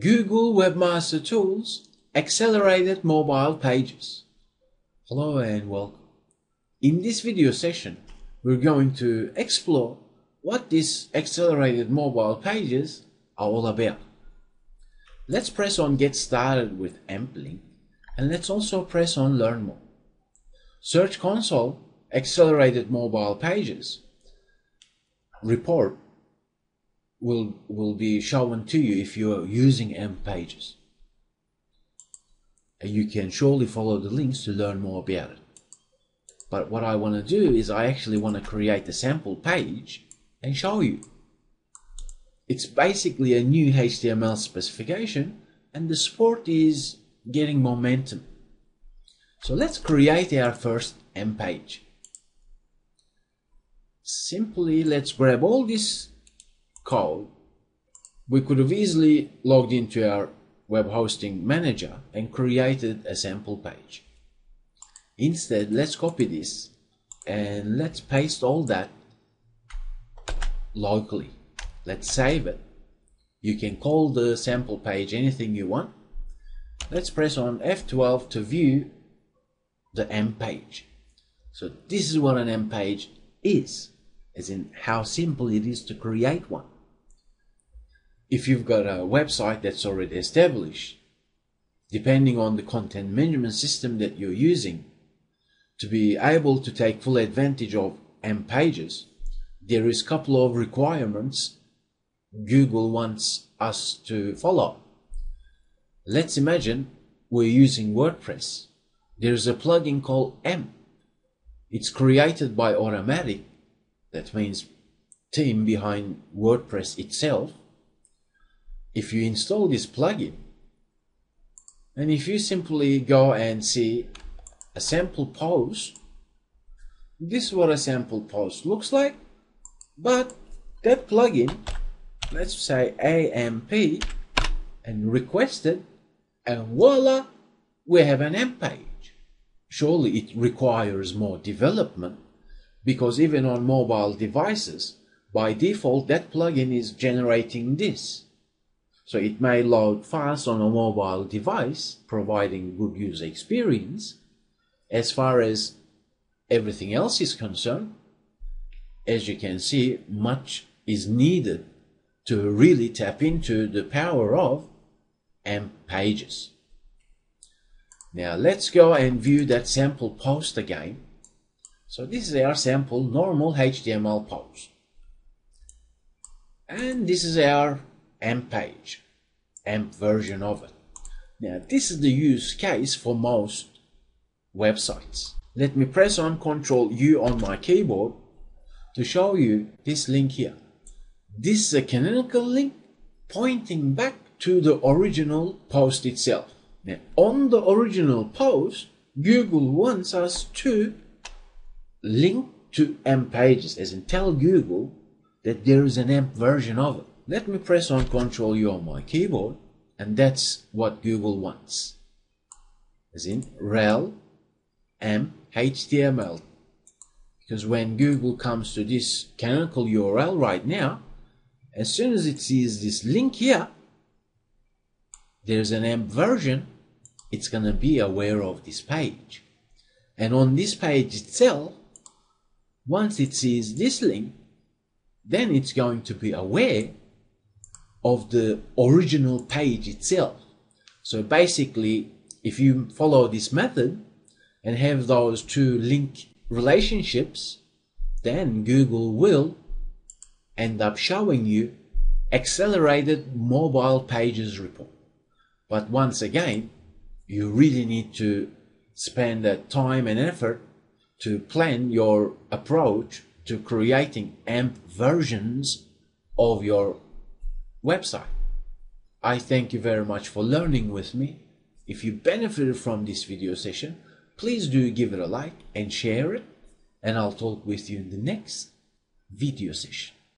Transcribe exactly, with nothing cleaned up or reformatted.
Google Webmaster Tools Accelerated Mobile Pages. Hello and welcome. In this video session, we're going to explore what these Accelerated Mobile Pages are all about. Let's press on Get Started with AmpLink, and let's also press on Learn More. Search Console Accelerated Mobile Pages report will will be shown to you if you are using AmpPages. And you can surely follow the links to learn more about it. But what I want to do is I actually want to create the sample page and show you. It's basically a new H T M L specification, and the sport is getting momentum. So let's create our first AMP page. Simply let's grab all this code. We could have easily logged into our web hosting manager and created a sample page. Instead, let's copy this and let's paste all that locally. Let's save it. You can call the sample page anything you want. Let's press on F twelve to view the AMP page. So this is what an AMP page is, as in how simple it is to create one. If you've got a website that's already established, depending on the content management system that you're using, to be able to take full advantage of AMP pages, there is a couple of requirements Google wants us to follow. Let's imagine we're using WordPress. There's a plugin called AMP. It's created by Automattic, that means team behind WordPress itself. If you install this plugin, and if you simply go and see a sample post, this is what a sample post looks like, but that plugin, let's say AMP, and request it, and voila, we have an AMP page. Surely it requires more development, because even on mobile devices, by default that plugin is generating this. So it may load fast on a mobile device, providing good user experience. As far as everything else is concerned, as you can see, much is needed to really tap into the power of AMP pages. Now let's go and view that sample post again. So this is our sample normal H T M L post. And this is our AMP page, AMP version of it. Now this is the use case for most websites. Let me press on Control U on my keyboard to show you this link here. This is a canonical link pointing back to the original post itself. Now, on the original post, Google wants us to link to AMP pages, as in tell Google that there is an AMP version of it. Let me press on Control U on my keyboard, and that's what Google wants, as in rel amp H T M L, because when Google comes to this canonical U R L right now, as soon as it sees this link here, there's an AMP version, it's gonna be aware of this page. And on this page itself, once it sees this link, then it's going to be aware of the original page itself. So basically, if you follow this method and have those two link relationships, then Google will end up showing you Accelerated Mobile Pages report. But once again, you really need to spend that time and effort to plan your approach to creating AMP versions of your website. I thank you very much for learning with me. If you benefited from this video session, please do give it a like and share it, and I'll talk with you in the next video session.